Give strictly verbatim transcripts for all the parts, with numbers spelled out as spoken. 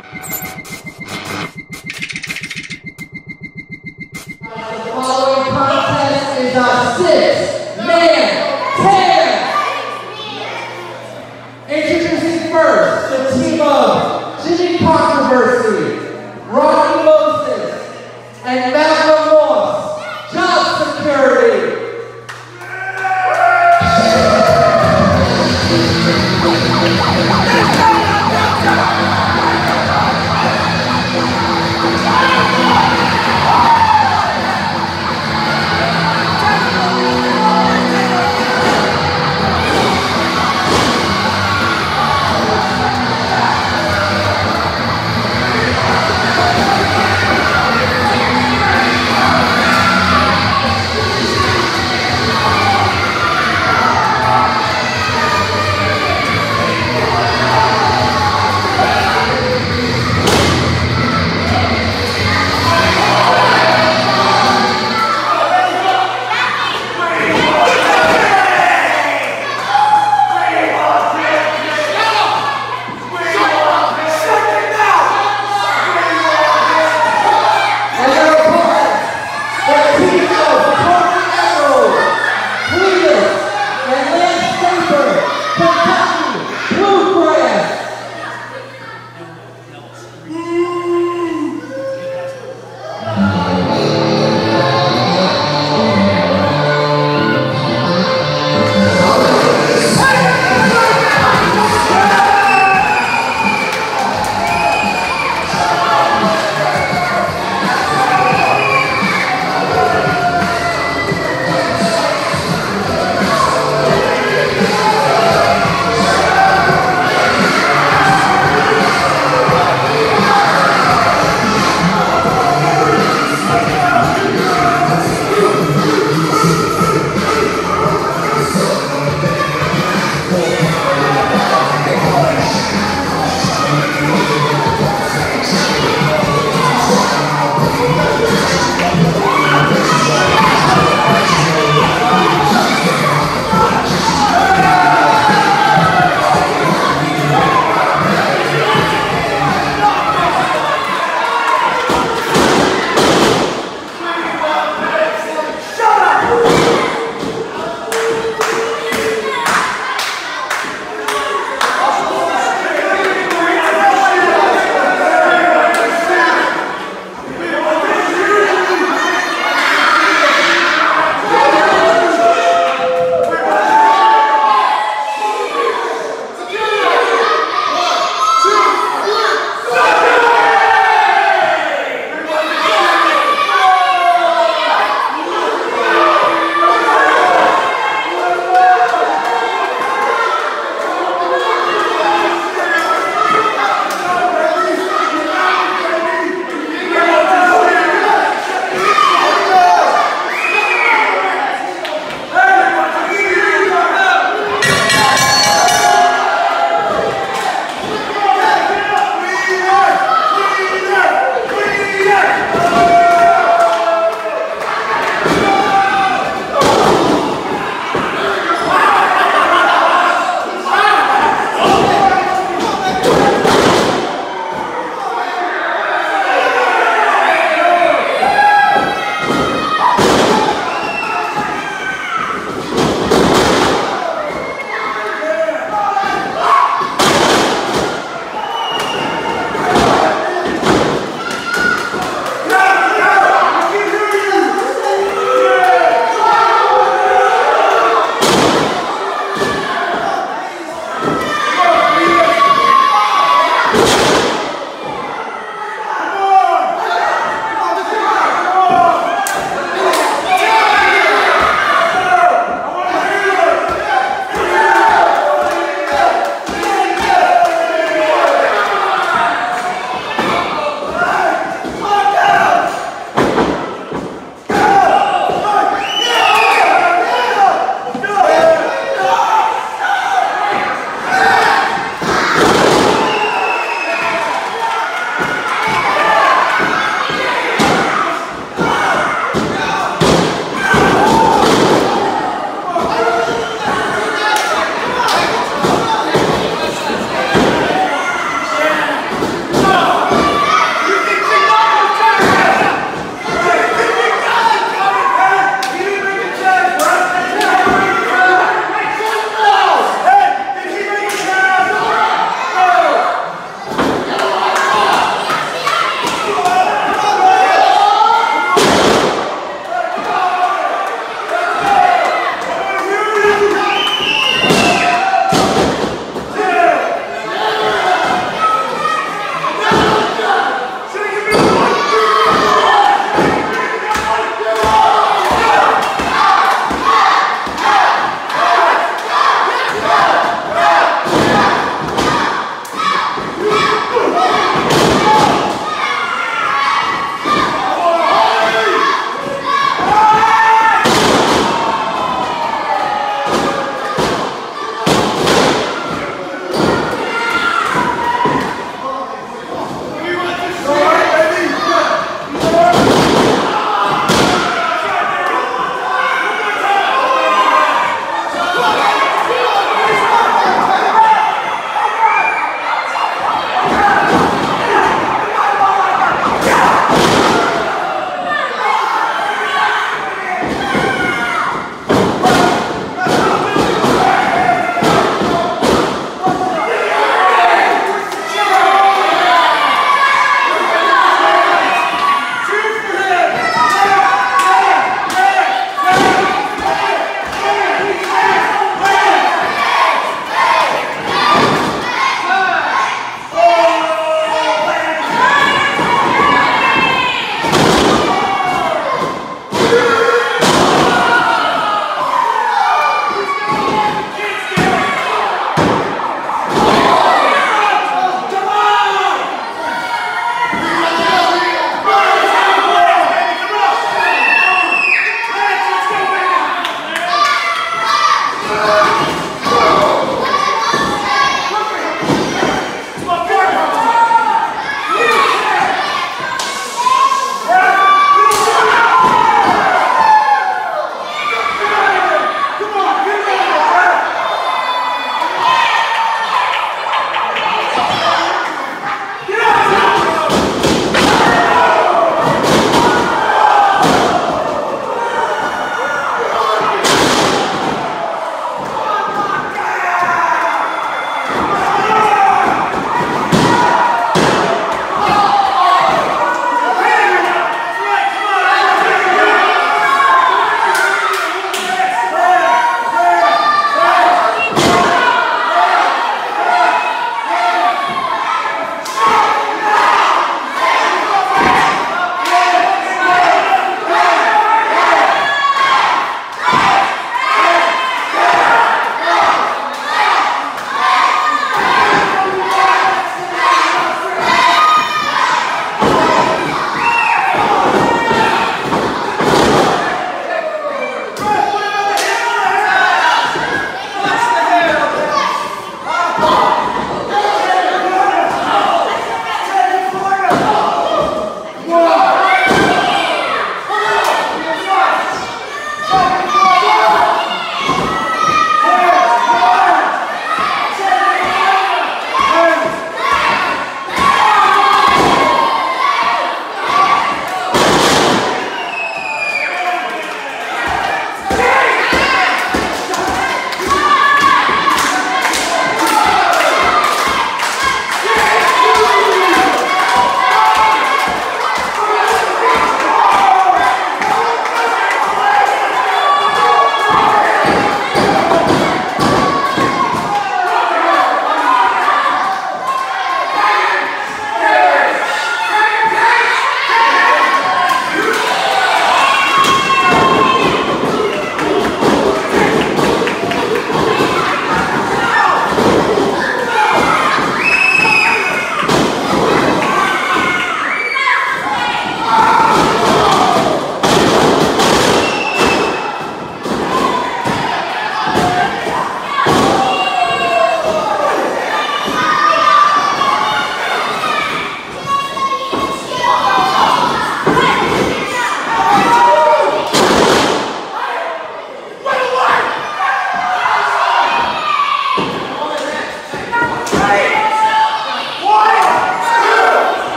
The following contest is a six-man tear. Introducing first, the team of Gigi Controversy, Ronnie Moses, and Matt Moss, Job Security. Let's go.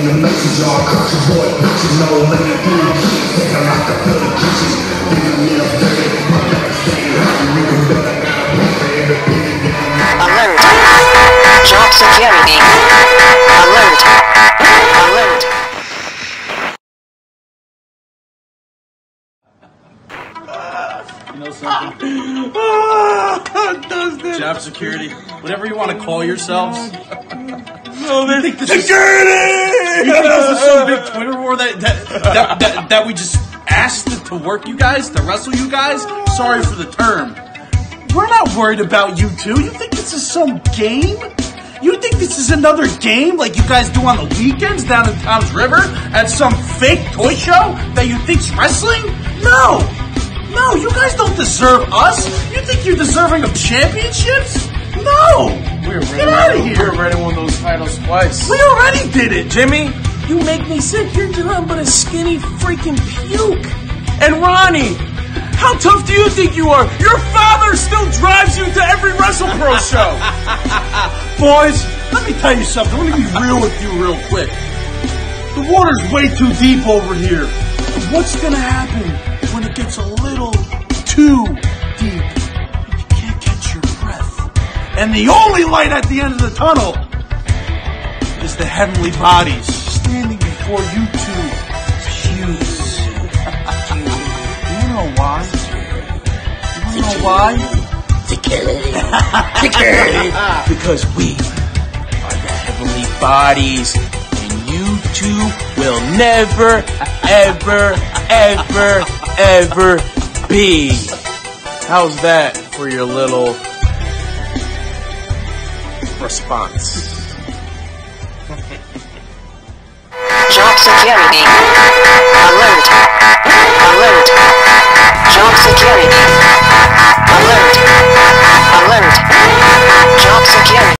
in the mason jar, country boy, bitches, no lady, blue kids, take a lot to fill the kitchen, being in a dirty, my back staying hot, niggas better got a plan for everything. Alert, Job Security, alert, alert. You know something? Job Security, whatever you want to call yourselves. Oh, they think this security! You think this is some big Twitter war that that, that, that that we just asked to work you guys, to wrestle you guys? Sorry for the term. We're not worried about you two. You think this is some game? You think this is another game like you guys do on the weekends down in Tom's River at some fake toy show that you think's wrestling? No! No, you guys don't deserve us. You think you're deserving of championships? No! We're Get out of here! We already won those titles twice. We already did it, Jimmy! You make me sick. You're nothing but a skinny freaking puke. And Ronnie, how tough do you think you are? Your father still drives you to every WrestlePro show. Boys, let me tell you something. Let me be real with you real quick. The water's way too deep over here. What's going to happen when it gets a little too deep? And the only light at the end of the tunnel is the Heavenly Bodies standing before you two pews. You know why? You know why? Security. Security. Because we are the Heavenly Bodies, and you two will never, ever, ever, ever be. How's that for your little response? Job Security, alert, alert. Job Security, alert, alert. Job Security.